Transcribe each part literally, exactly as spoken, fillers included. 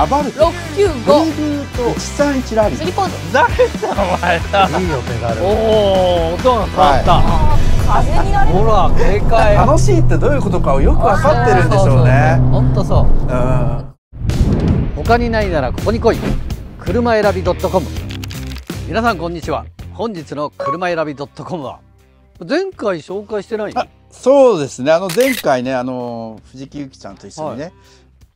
アバルトろくきゅうごブリブートいちさんいちラリースリーポイント誰だお前だいいよペダルおお音が変わった、はい、風になれるほら正解楽しいってどういうことかをよく分かってるんでしょうねほんとそう、うん、他にないならここに来い車選び .com 皆さんこんにちは本日の車選び .com は前回紹介してないそうですねあの前回ねあの藤木由紀ちゃんと一緒にね、はい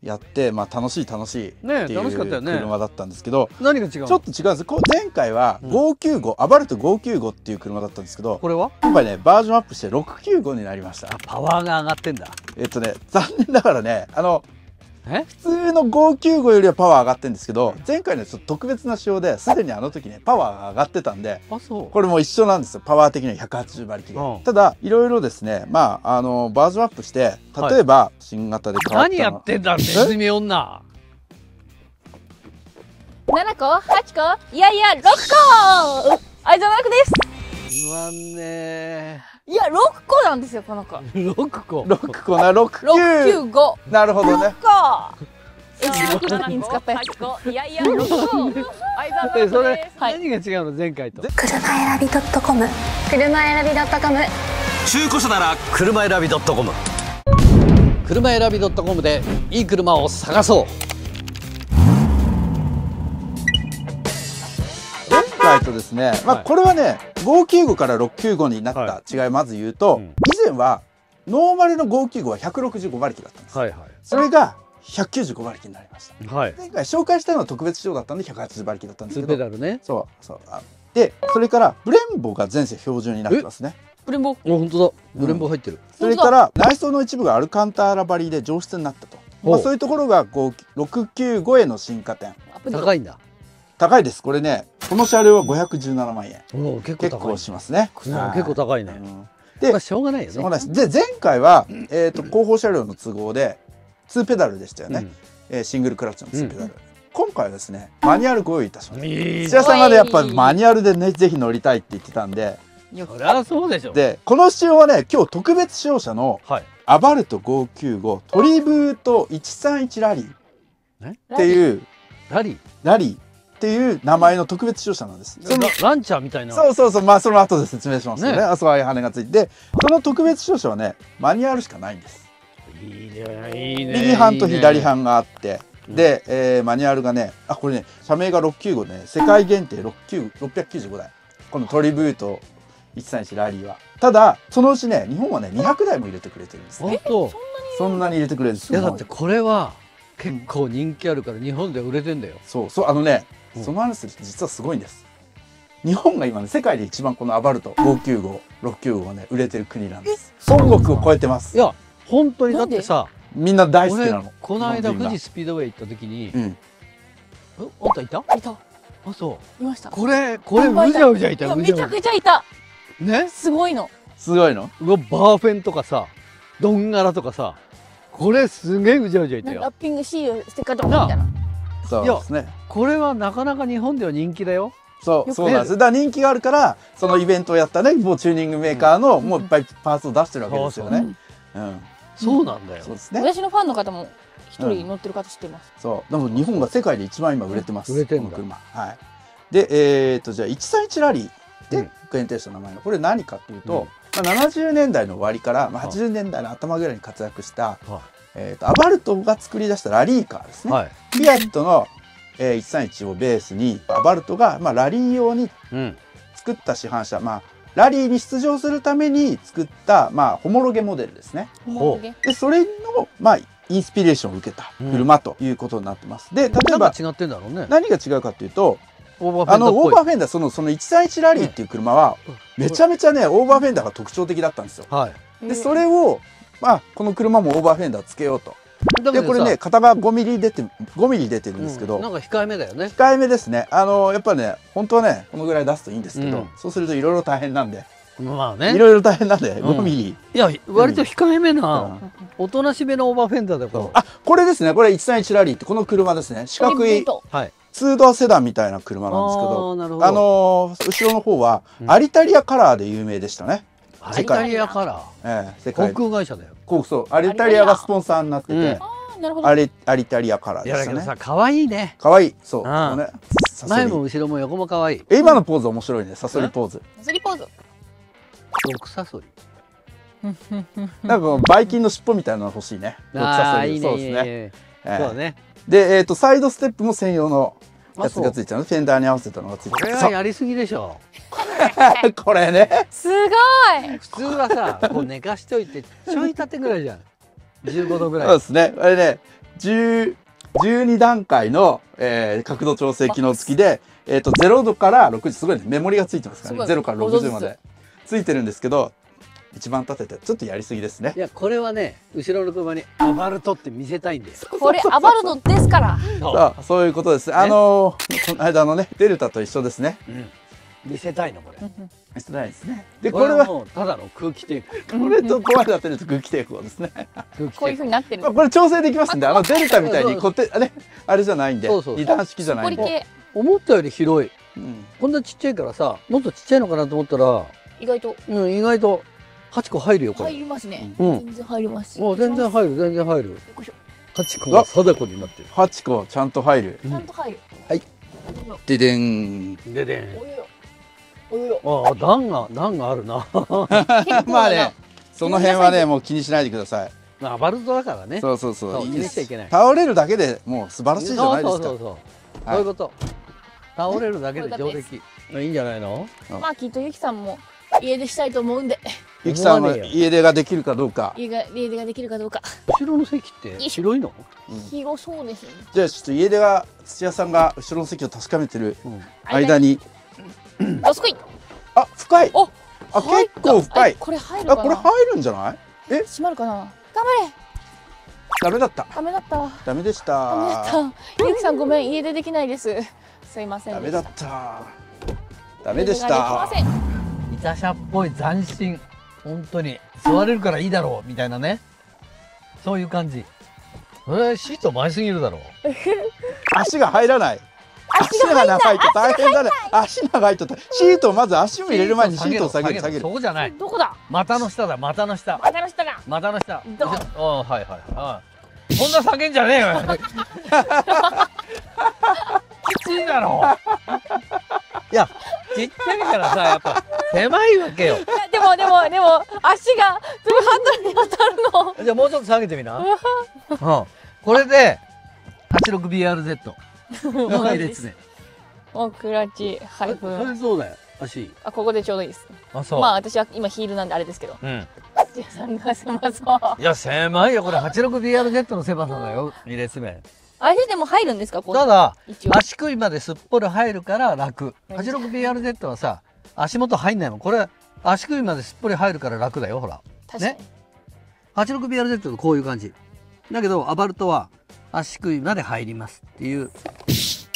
やってまあ楽しい楽しいっていう車だったんですけど、何が違う？ちょっと違うんです。こう前回はごーきゅうご、アバルトごーきゅうごっていう車だったんですけど、これは今回ねバージョンアップしてろくきゅうごになりました。パワーが上がってんだ。えっとね残念ながらねあの普通のごーきゅうごよりはパワー上がってるんですけど、前回のちょっと特別な仕様ですでにあの時ねパワーが上がってたんで、これも一緒なんですよ。パワー的にはひゃくはちじゅう馬力、うん、ただいろいろですねまああのバージョンアップして例えば、はい、新型で変わった何やってんだネズミ女ななこはちこいやいやろっこ相沢楽ですうわんねーいや、ろっこなんですよ、この子。ろっこ。ろっこな、ろくきゅうご。ろくきゅうご。なるほどね。ろっこ。え、ろくの時に使ったやつ。いやいや、ろっこ。え、それ、何が違うの、前回と。車選び.com。車選び.com。中古車なら、車選び.com。車選び.comで、いい車を探そう。前回とですね、まあ、これはね。ごーきゅうごからろくきゅうごになった違いをまず言うと、以前はノーマルのごーきゅうごはひゃくろくじゅうご馬力だったんです。はいはい、それがひゃくきゅうじゅうご馬力になりました。はい、前回紹介したのは特別仕様だったんでひゃくはちじゅう馬力だったんですけど。ペダルね。そうそう。で、それからブレンボが全世標準になってますね。ブレンボ。あ、本当だ。ブレンボ入ってる。うん、それから内装の一部がアルカンターラ張りで上質になったと。まあそういうところがろくきゅうごへの進化点。高いんだ。高いです。これね、この車両はごひゃくじゅうななまんえん。結構高いしますね。結構高いね。で、しょうがないよね。で、前回はえっと後方車両の都合でツーペダルでしたよね。シングルクラッチのツーペダル。今回はですね、マニュアルご用意いたしました。土屋さんがね、やっぱマニュアルでね、ぜひ乗りたいって言ってたんで。そりゃそうでしょ。で、この仕様はね、今日特別使用車のアバルトごーきゅうごトリブートいちさんいちラリーっていうラリーラリー。っていう名前の特別使用車なんです。そのランチャーみたいな。そうそうそう、まあその後で説明しますよね。あそこに羽がついて、その特別使用車はね、マニュアルしかないんです。いいね、いいね。右半と左半があって、で、えー、マニュアルがね、あ、これね、社名がろっぴゃくきゅうじゅうごね、世界限定ろっぴゃくきゅうじゅうごだい。このトリブートいちさんいちラリーは。ただ、そのうちね、日本はね、にひゃくだいも入れてくれてるんですね。本当。そんなに入れてくれるんです。いやだってこれは結構人気あるから日本で売れてんだよ。そうそう、あのね。その話実はすごいんです。日本が今ね世界で一番このアバルトごーきゅうご、ろくきゅうごがね売れてる国なんです。本国を超えてます。いや本当にだってさ、みんな大好きなの。この間富士スピードウェイ行った時に、うん、あんたいた？いた。あそう。いました。これこれむじゃむじゃいた。めちゃくちゃいた。ね？すごいの。すごいの？うわバーフェンとかさ、ドンガラとかさ、これすげえむじゃむじゃいたよ。ラッピングシールステッカーとかみたいな。そうですね。これはなかなか日本では人気だよ。そう、そうなんです。だから人気があるから、そのイベントをやったね、もうチューニングメーカーの、もういっぱいパーツを出してるわけですよね。うん。そうなんだよ。そうですね。私のファンの方も、一人乗ってる方知ってます。そう、でも日本が世界で一番今売れてます。売れてるの車。はい。で、えっと、じゃあ、いちさんいちラリーで、限定した名前の、これ何かというと、ななじゅうねんだいの終わりから、はちじゅうねんだいの頭ぐらいに活躍した、えっと、アバルトが作り出したラリーカーですね。はい。フィアットのえー、いちさんいちをベースにアバルトが、まあ、ラリー用に作った市販車、うん、まあ、ラリーに出場するために作った、まあ、ホモロゲモデルですね。でそれの、まあ、インスピレーションを受けた車ということになってます。うん、で例えば違ってんだろうね。何が違うかというとオーバーフェンダーそのそのいちさんいちラリーっていう車は、うん、めちゃめちゃねオーバーフェンダーが特徴的だったんですよ。はい、でそれを、まあ、この車もオーバーフェンダーつけようと。でこれね片側ごミリ出てごミリ出てるんですけど、うん、なんか控えめだよね。控えめですね。あのやっぱね本当はねこのぐらい出すといいんですけど、うん、そうするといろいろ大変なんで、まあねいろいろ大変なんでごミリ、うん、いや割と控えめな、うん、おとなしめのオーバーフェンダーだから。あこれですねこれいちさんいちラリーってこの車ですね。四角いツードアセダンみたいな車なんですけど、あー、なるほど。あの後ろの方はアリタリアカラーで有名でしたね。アリタリアカラー、ええ、航空会社だよ。そう、アリタリアがスポンサーになってて、アリタリアカラーでしたね。いやだけどさ、可愛いね。可愛い。そう。前も後ろも横も可愛い。え、今のポーズ面白いね。サソリポーズ。サソリポーズ。毒サソリ。なんかバイキンの尻尾みたいなの欲しいね。毒サソリ。そうですね。そうね。で、えっとサイドステップも専用のやつがついちゃうの。フェンダーに合わせたのがついちゃう。これはやりすぎでしょ。これね。すごい。普通はさ、こう寝かしといてちょい立てぐらいじゃん。じゅうごどぐらい。そうですね。あれね、じゅうにだんかいの、えー、角度調整機能付きで、えっとゼロどからろくじ、すごいね、メモリがついてますからね。ゼロからろくじゅうまでついてるんですけど、一番立ててちょっとやりすぎですね。いや、これはね、後ろの車にアバルトって見せたいんです。これアバルトですから。そうそういうことですね。あのー、この間のねデルタと一緒ですね。うん、見せたいの、これ。見せたいですね。で、これはもうただの空気抵抗。これとこうやって立てると空気抵抗ですね。こういう風になってる。これ調整できますんで、あのデルタみたいに固定ね、あれじゃないんで、二段式じゃないんで。思ったより広い。こんなちっちゃいからさ、もっとちっちゃいのかなと思ったら、意外と、うん、意外とはちこ入るよ。入りますね。全然入ります。もう全然入る、全然入る。はちこが貞子になってる。はちこちゃんと入る。ちゃんと入る。はい。ででん。ででん。ああ、段が段があるな。まあね、その辺はね、もう気にしないでください。アバルトだからね。そうそうそう、気にしちゃいけない。倒れるだけでもう素晴らしいじゃないですか。そうそうそう、そういうこと。倒れるだけで上出来いいんじゃないの。まあきっとゆきさんも家出したいと思うんで、ゆきさんは家出ができるかどうか。家出ができるかどうか。後ろの席って広いの？広そうです。じゃあちょっと家出が、土屋さんが後ろの席を確かめてる間に。あ、すごい。あ、深い。あ、結構深い。これ入るかな。あ、これ入るんじゃない？え、閉まるかな。頑張れ。ダメだった。ダメだった。ダメでした。ダメだった。ゆきさんごめん、家出できないです。すいません。ダメだった。ダメでした。イタ車っぽい斬新。本当に座れるからいいだろうみたいなね。そういう感じ。えー、シート前すぎるだろう。足が入らない。足が長いと大変だね。足長いとシートをまず足を入れる前にシートを下げる下げる。そこじゃない。どこだ？股の下だ。股の下。股の下だ。股の下。どこ？ああ、はいはい。こんな叫んじゃねえよ。きついだろ。いや、ちっちゃいからさ、やっぱ狭いわけよ。でもでもでも足がそのハンドルに当たるの。じゃあもうちょっと下げてみな。うん。これで はちろくビーアールゼット。いいですね。おクラッチ配分。それそうだよ。足。あ、ここでちょうどいいです。あ、そう。まあ私は今ヒールなんであれですけど。うん。土屋さんが狭そう。いや狭いよこれ。はちろくビーアールゼット の狭さだよ。に列目。足でも入るんですかこれ。ただ足首まですっぽり入るから楽。はちろくビーアールゼット はさ、足元入んないもん。これ足首まですっぽり入るから楽だよほら。確かに。ね。はちろくビーアールゼット とこういう感じ。だけどアバルトは。足首まで入りますっていう。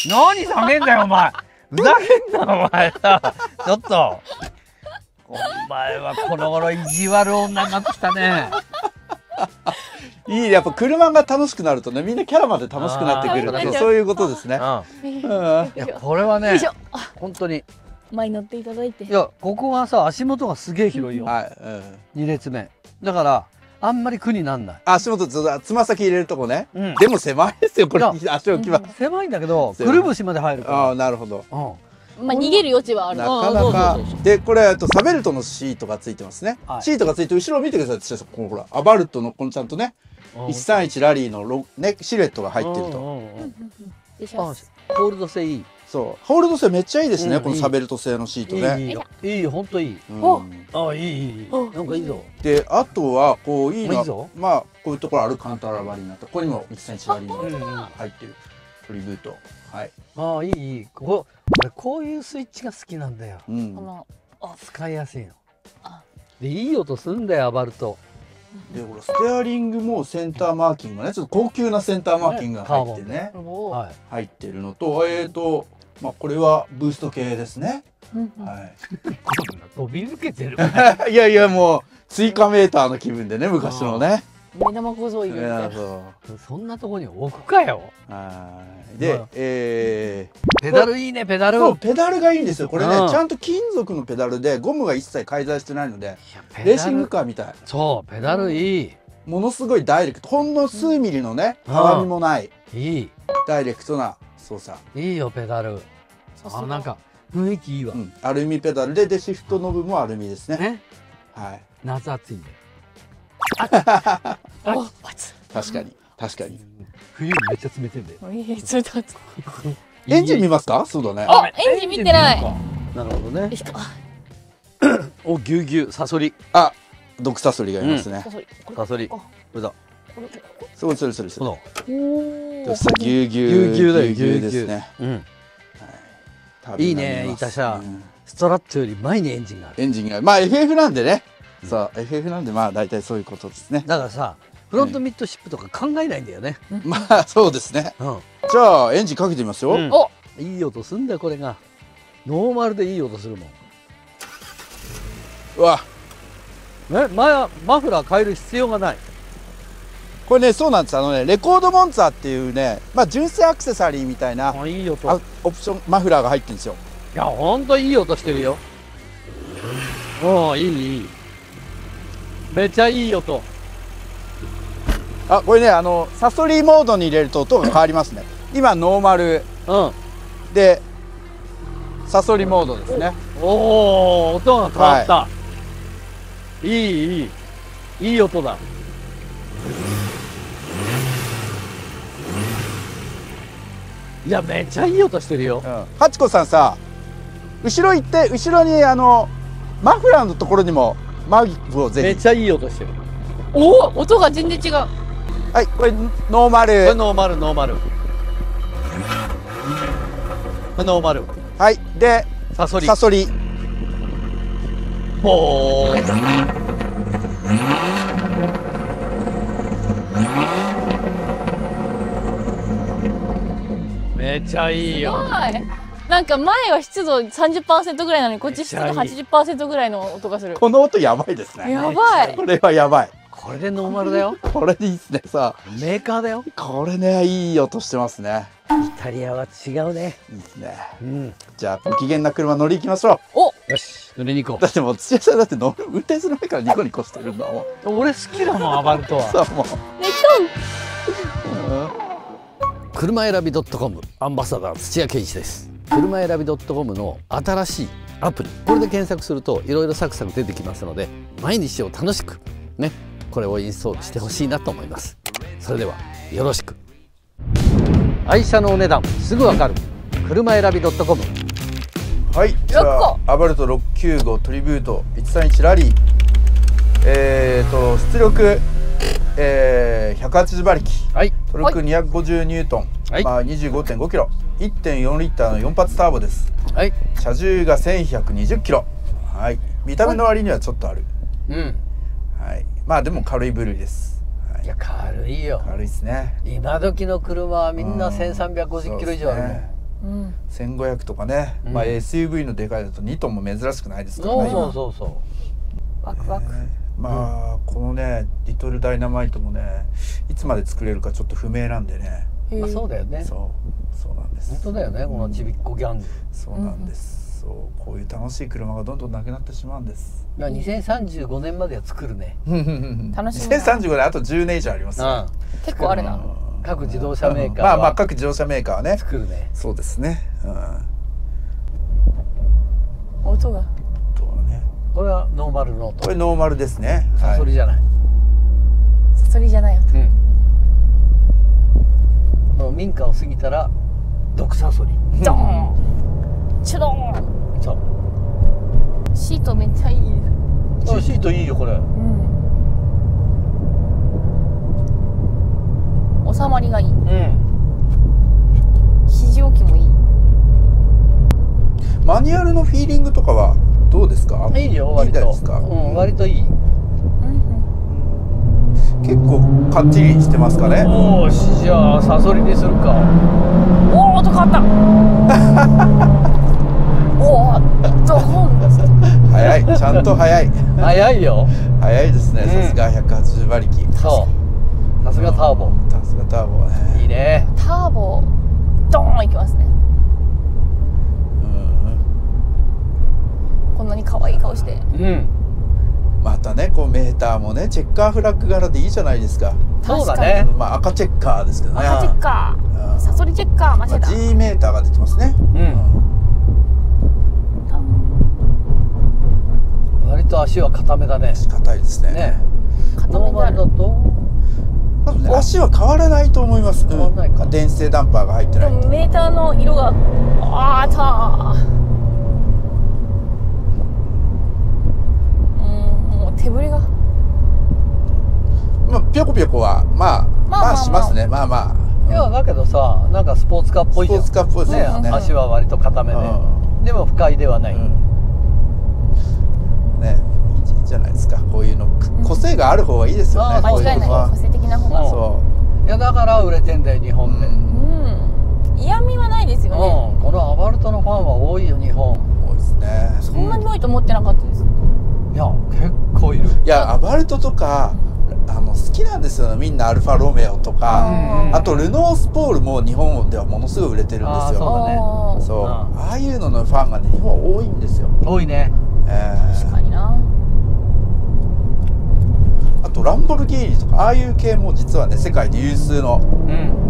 何叫んだよお前。ふざけんなお前さ。ちょっと。お前はこの頃意地悪女になってきたね。いいね、やっぱ車が楽しくなるとね、みんなキャラまで楽しくなってくれると、そういうことですね。うん。いやこれはね、本当に。前に乗っていただいて。いやここはさ足元がすげえ広いよ。はい。うん、にれつめ。だから。あんまり苦になんない。足元つま先入れるとこね。でも狭いですよこれ。足置き場狭いんだけど、くるぶしまで入るから。ああ、なるほど。まあ逃げる余地はある。なかなか。でこれとサベルトのシートがついてますね。シートがついて後ろを見てください。このほらアバルトのこのちゃんとね、いちさんいちラリーのねシルエットが入ってると。ホールド性いい。そうホールド性めっちゃいいですね、このサベルト製のシートね。いいよ、ほんといい。ああ、いいいい、なんかいいぞ。であとはこういいの、まあこういうところあるカンタラバリーになった、ここにもいちセンチラリーが入ってるトリブート。はい、ああ、いいいい。こういうスイッチが好きなんだよ。使いやすいので、いい音すんだよアバルトで。ほらステアリングもセンターマーキングがね、ちょっと高級なセンターマーキングが入ってね、入ってるのと、えっとまあこれはブースト系ですね。飛び抜けてる。いやいや、もう追加メーターの気分でね、昔のね。目玉小僧いるみたいな。そんなとこに置くかよ。で、えー、ペダルいいね、ペダル。そう、ペダルがいいんですよ。これね、ちゃんと金属のペダルで、ゴムが一切介在してないので、レーシングカーみたい。そう、ペダルいい。ものすごいダイレクト、ほんの数ミリのね、たわみもない、いいダイレクトな操作。いいよペダル。あ、なんか雰囲気いいわ。うん、アルミペダルで、でシフトノブもアルミですね。ね、はい。夏暑いんで。確かに確かに。冬めっちゃ冷てんだよ。冷たい。エンジン見ますか？そうだね。あ、エンジン見てない。なるほどね。お、ぎゅうぎゅう、サソリ。あ、毒サソリがいますね。サソリ。これだ。そうそうそうそう。この。ぎゅうぎゅう。ぎゅうぎゅうだよ。ぎゅうですね。うん。いいね、いたしゃ。ストラットより前にエンジンがある。エンジンが、まあ エフエフ なんでね。さあ エフエフ なんで、まあ大体そういうことですね。だからさ、フロントミッドシップとか考えないんだよね。まあそうですね。じゃあエンジンかけてみますよ。お、いい音すんだよこれが。ノーマルでいい音するもん。うわ、ね、マフラー変える必要がない。これね、そうなんです。あのね、レコードモンツァーっていうね、まあ純正アクセサリーみたいなオプションマフラーが入ってるんですよ。いや、ほんといい音してるよ。おお、いいいい、めちゃいい音。あ、これね、あのサソリモードに入れると音が変わりますね。今ノーマル、うん、でサソリモードですね。おお、音が変わった、はい、いいいいいい音だ。いや、めちゃいい音してるよ。ハチコさんさ、後ろ行って後ろにあのマフラーのところにもマウフをぜひ。めちゃいい音してる。おお、音が全然違う。はい、これノーマル。これノーマルノーマル。これノーマル。はい、でサソリ。サソリ。ほー。めちゃいいよ。すごい。なんか前は湿度 さんじゅっパーセント ぐらいなのに、こっち湿度 はちじゅっパーセント ぐらいの音がする。この音やばいですね。やばい。これはやばい。これでノーマルだよ。これでいいっすね。さあ、メーカーだよ。これね、いい音してますね。イタリアは違うね。いいですね。うん。じゃあご機嫌な車乗り行きましょう。お、よし、乗りに行こう。だってもう土屋さんだって乗る運転する前からニコニコしてるんだもん。俺好きだもんアバルトは。そうもう。ね、うん。車選び .com アンバサダー土屋圭一です。車選び .com の新しいアプリ、これで検索するといろいろサクサク出てきますので、毎日を楽しくね、これをインストールしてほしいなと思います。それではよろしく。愛車のお値段すぐわかる、車選び .com。 はい、じゃあアバルトろっぴゃくきゅうじゅうごトリビュートいちさんいちラリー、えーと出力、えー、ひゃくはちじゅうばりき、はい、トルクにひゃくごじゅうニュートン、はい、まあ にじゅうごてんごキロ、いってんよんリッターのよんぱつターボです。はい。車重がせんひゃくにじゅっキロ。はい。見た目の割にはちょっとある。うん。はい。まあでも軽い部類です。はい、いや軽いよ。軽いですね。今時の車はみんなせんさんびゃくごじゅっキロ以上あるね。うん。せんごひゃくとかね。まあ エスユーブイ のでかいだとにトンも珍しくないですからね。そうそうそう。ワクワク。まあこのね、リトルダイナマイトもね、いつまで作れるかちょっと不明なんでね。まあそうだよね。そう、そうなんです。本当だよね、このちびっこギャング。そうなんです。そう、こういう楽しい車がどんどんなくなってしまうんです。まあにせんさんじゅうごねんまでは作るね。楽しみ。にせんさんじゅうごねん、あとじゅうねん以上あります。結構あれな。各自動車メーカー。まあまあ各自動車メーカーはね。作るね。そうですね。音が。音はね。これはノーマルの音。これノーマルですね。サソリじゃない。サソリじゃない音。民家を過ぎたら毒サソリ。ドーン、チュドーン。そう、シートめっちゃいい。あ、シートいいよこれ。うん、収まりがいい。うん、肘置きもいい。マニュアルのフィーリングとかはどうですか？いいよ、割といいですか？うん、割といい。結構かっちりしてますかね。おー、じゃあサソリにするか。おお、音変わった。おお、ドホン。早い、ちゃんと早い。早いよ。早いですね、さすがひゃくはちじゅうばりき。そう、さすがターボ。さすがターボね。いいね、ターボドーンいきますね。うん、こんなに可愛い顔して。うん、またね、こうメーターももねチェッカーフラッグ柄でいいじゃないですか。そうだね。まあ赤チェッカーですけどね。赤チェッカー、サソリチェッカー、間違えた。 G メーターが出てますね。うん。割と足は固めだね。硬いですね。固めだと。足は変わらないと思います。電子製ダンパーが入ってない。でもメーターの色がああた手ぶりがまあピョコピョコはまあまあしますね。まあまあいやだけどさ、なんかスポーツカーっぽいじゃん。スポーツカーっぽいですね。足は割と固めで、でも不快ではないね。いいじゃないですか、こういうの。個性がある方がいいですよね。間違いない、個性的な方が。そういやだから売れてんだよ日本で。うん、嫌味はないですよね。このアバルトのファンは多いよ日本。多いですね。そんなに多いと思ってなかったです。いや結構いる。いやアバルトとかあの好きなんですよねみんな。アルファロメオとか、あとルノースポールも日本ではものすごい売れてるんですよ。あ、そうだね。そう、ああいうののファンがね日本多いんですよ。多いね。確かにな。あとランボルギーニとかああいう系も実はね世界で有数の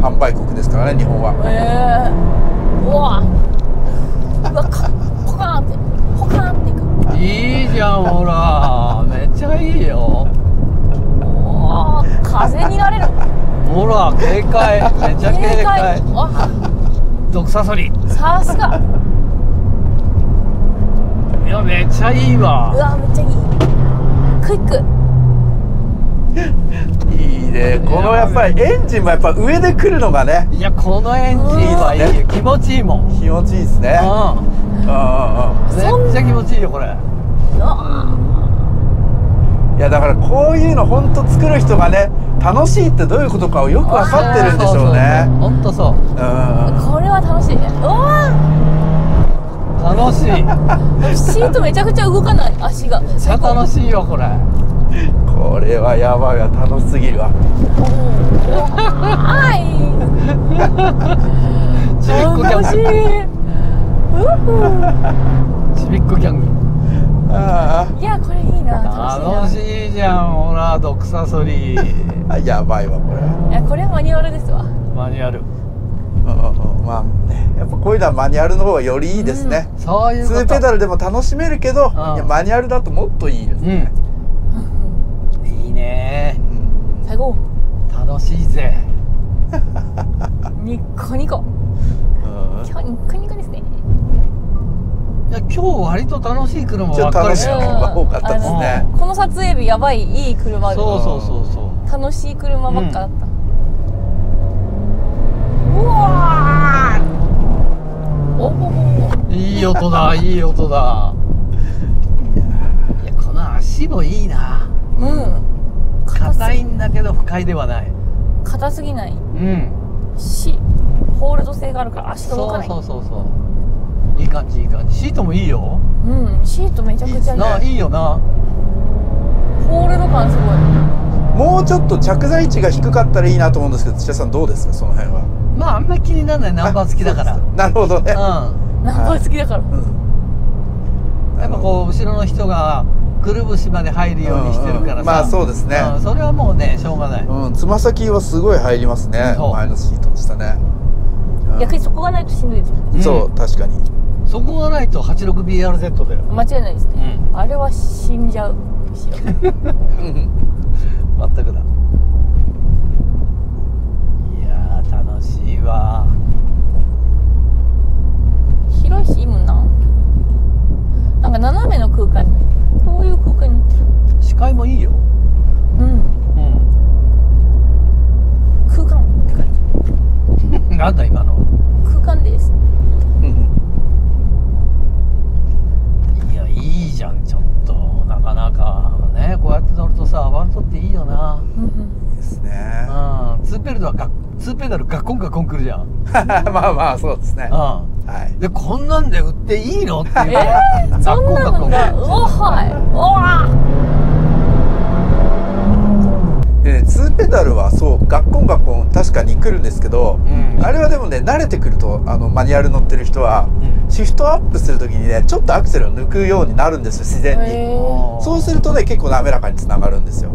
販売国ですからね日本は。ええ、うわうわかっこかってほかっていく。いいじゃん、ほらめっちゃいいよ。おー、風になれる。ほら警戒、めちゃ警戒。毒サソリ。さすが。いやめっちゃいいわ。うわめっちゃいい。クイック。いいね。このやっぱりエンジンもやっぱ上で来るのがね。いやこのエンジンはいいよ。気持ちいいもん。気持ちいいですね。うん。めっちゃ気持ちいいよこれ。いやだからこういうの本当作る人がね楽しいってどういうことかをよく分かってるんでしょうね。本当そう。これは楽しい。楽しい。シートめちゃくちゃ動かない足が。楽しいよこれ。これはやばいわ、楽しすぎるわ。はい。楽しい。ちびっこギャング。ああ。いやこれいいな。楽しいじゃん。ほら毒サソリ。やばいわこれ。いやこれマニュアルですわ。マニュアル。まあね、やっぱこういうのはマニュアルの方がよりいいですね。そういうこと。ツーペダルでも楽しめるけど、マニュアルだともっといいですね。いいね。最後。楽しいぜ。ニッコニコ。今日ニッコニコですね。いや今日割と楽しい車ばっかりですね。多かったですね。この撮影日やばいいい車で。そうそうそうそう。楽しい車ばっかだった。うわー。おお。いい音だ、いい音だ。いやこの足もいいな。うん。硬いんだけど不快ではない。硬すぎない。うん。し、ホールド性があるから足が動かない。そうそうそうそう。いい感じ、いい感じ。シートもいいよ。うん、シートめちゃくちゃな、いいよな。ホールド感すごい。もうちょっと着座位置が低かったらいいなと思うんですけど、土屋さんどうですか、その辺は。まあ、あんまり気にならない、ナンバー付きだから。なるほどね。うん、ナンバー付きだから。やっぱこう、後ろの人がくるぶしまで入るようにしてるからさ。まあ、そうですね。それはもうね、しょうがない。うん、つま先はすごい入りますね。前のシートでしたね。逆にそこがないとしんどいです。そう、確かに。そこがないと はちじゅうろくビーアールゼット だよ。間違いないですね、うん、あれは死んじゃう。まったくだ。いやー楽しいわ。広いしいいもんな。なんか斜めの空間にこういう空間になってる。視界もいいよ。うんうん。空間って感じ。なんだ今の。空間です。いいじゃん、ちょっとなかなかね、こうやって乗るとさ、アバルトっていいよな。いいですね。うん、ツーペダルはガ、ツーペダルガコンガコンくるじゃん。まあまあそうですね。うん、はい。でこんなんで売っていいのっていう。えー、そんなのが。おはい。おわ。でね、ツーペダルはそうガコンガコン確かに来るんですけど、うん、あれはでもね慣れてくるとあのマニュアル乗ってる人は。うん、シフトアップするときにね、ちょっとアクセルを抜くようになるんですよ、自然に。そうするとね、結構滑らかにつながるんですよ。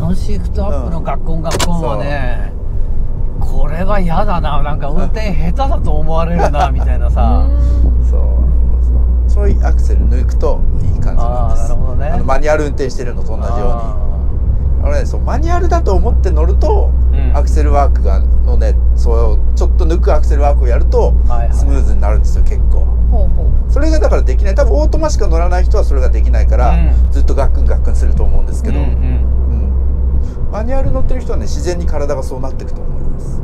のシフトアップのガッコンガッコンはね、うん、これは嫌だな、なんか運転下手だと思われるなみたいなさそうそう、ちょいアクセル抜くといい感じなんです。あー、なるほどね。あのマニュアル運転してるのと同じように、あの、ね、そうマニュアルだと思って乗ると、うん、アクセルワークがのね、そうちょっと抜くアクセルワークをやるとスムーズになるんですよ、結構。ほうほう。それがだからできない、多分オートマしか乗らない人はそれができないから、うん、ずっとガックンガックンすると思うんですけど、マニュアル乗ってる人はね、自然に体がそうなっていくと思います。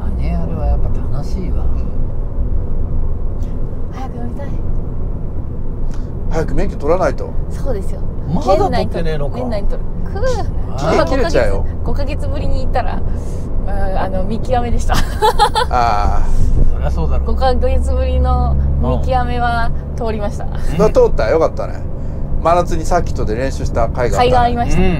マニュアルはやっぱ楽しいわ、うん、早く乗りたい。早く免許取らないと。そうですよ。まだ取ってねえのか。年内に取る。くー、期限切れちゃうよ。ごかげつぶりに行ったら、うん、あの見極めでしたああ、そりゃそうだろう。ごかげつぶりの見極めは通りました。それは通ったよかったね。真夏にサーキットで練習した甲斐があったね。甲斐がありました、うんう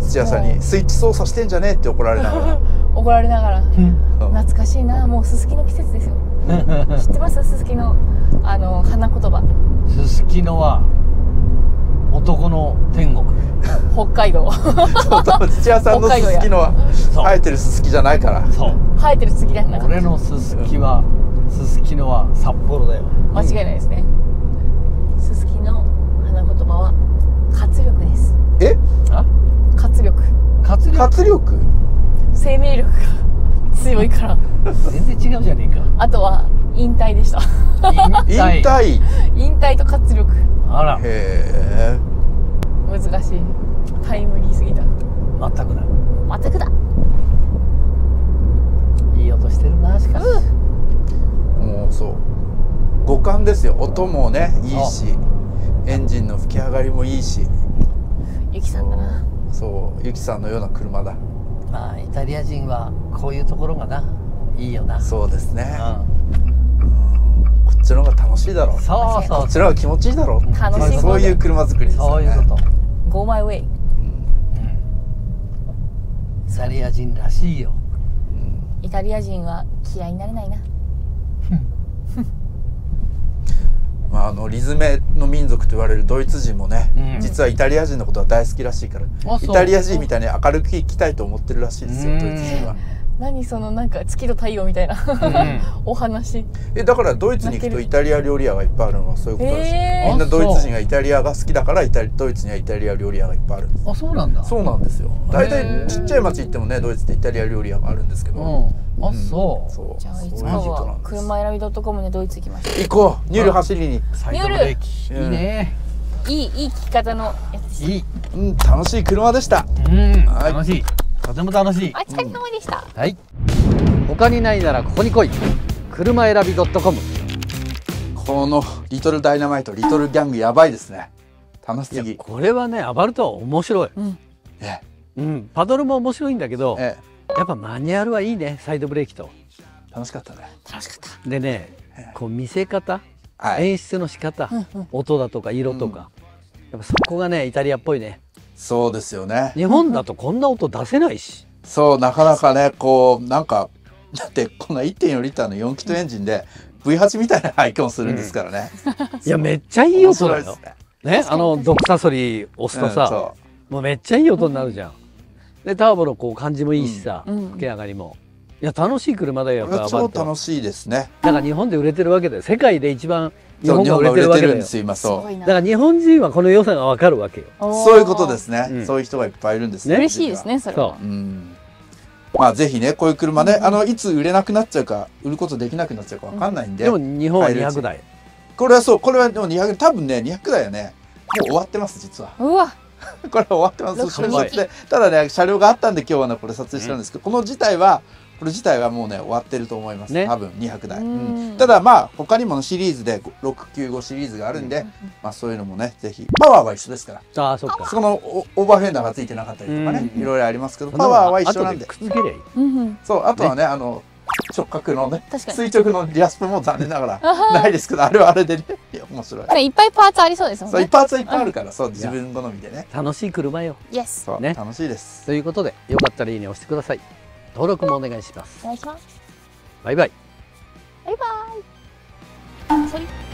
ん、土屋さんにスイッチ操作してんじゃねえって怒られながら怒られながら、懐かしいな、もうすすきの季節ですよ知ってます？すすきの、あの花言葉。すすきのは男の天国北海道土屋さんのすすきのは生えてるすすきじゃないから。そう、生えてるすすきじゃなかった。俺のすすきは、すすきのは札幌だよ。間違いないですね。すすきの花言葉は活力です。え？あ？活力、活力、活力、生命力が強いから全然違うじゃねえか。あとは引退でした。引退、引退と活力。あら、へえ、難しい。タイムリーすぎた。全くだ、全くだ。いい音してるな、しかし。もうそう五感ですよ。音もねいいし、エンジンの吹き上がりもいいし。ゆきさんだな。そう、ゆきさんのような車だ。まあイタリア人はこういうところがないいよな。そうですね、こっちの方が楽しいだろう、そうそう、こっちの方が気持ちいいだろう、楽しい、そういう車作りですよね。そういうこと。Go my way。イタリア人らしいよ。イタリア人は嫌いになれないな。まあ、あのリズメの民族と言われるドイツ人もね、うん、実はイタリア人のことは大好きらしいから、うん、イタリア人みたいに明るく生きたいと思ってるらしいですよ、ドイツ人は。何そのなんか月と太陽みたいな、うん、お話。え、だからドイツに行くとイタリア料理屋がいっぱいあるのはそういうことですね。みんなドイツ人がイタリアが好きだからイタリドイツにはイタリア料理屋がいっぱいあるんです。あ、そうなんだ。そうなんですよ。大体ちっちゃい町行ってもね、ドイツってイタリア料理屋があるんですけど、うんあ、そう。じゃあいつかは車選びドットコムでドイツ行きましょう。行こう。ニュール走りに。ニュール。いいね。いいいい聞き方のやつ。いい。うん、楽しい車でした。うん、楽しい。とても楽しい。お疲れ様でした。はい。他にないならここに来い。車選びドットコム。このリトルダイナマイト、リトルギャングやばいですね。楽しすぎ。これはね、アバルトは面白い。え、うん。パドルも面白いんだけど。やっぱマニュアルはいいね。サイドブレーキと楽しかったね。楽しかったでね、こう見せ方、はい、演出の仕方、うん、うん、音だとか色とか、うん、やっぱそこがねイタリアっぽいね。そうですよね。日本だとこんな音出せないしそう、なかなかね、こうなんかだってこんな いってんよん リッターのよん気筒エンジンで ブイはち みたいな排気音するんですからね、うん、いやめっちゃいい音だよね。あのドクサソリ押すとさ、うん、もうめっちゃいい音になるじゃん、うんでターボのこう感じもいいしさ、吹き上がりも、いや楽しい車だよ。やっぱ超楽しいですね。だから日本で売れてるわけで、世界で一番日本が売れてるわけですよ。だから日本人はこの良さがわかるわけよ。そういうことですね。そういう人がいっぱいいるんですね。嬉しいですね、それは。まあぜひね、こういう車ね、あのいつ売れなくなっちゃうか、売ることできなくなっちゃうかわかんないんで。でも日本はにひゃくだい。これはそう、これはでもにひゃく、多分ねにひゃくだいはね、もう終わってます実は。うわ。これ終わってますで、ただね車両があったんで今日はねこれ撮影したんですけど、うん、この自体はこれ自体はもうね終わってると思います、ね、多分にひゃくだい、うん、ただまあ他にもシリーズでろくきゅうごシリーズがあるんで、うん、まあそういうのもねぜひパワーは一緒ですから。あ、そっか。そこのオーバーフェンダーがついてなかったりとかね、うん、いろいろありますけどパワーは一緒なんで、そうあとはね、あの直角のね垂直のリアスプも残念ながらないですけど、あれはあれでね面白い。いっぱいパーツありそうですもんね。そう、パーツはいっぱいあるから、そう自分好みでね楽しい車よ。イエス、ね、楽しいです。ということでよかったらいいね押してください。登録もお願いします。お願いします。バイバイ。バイバイ。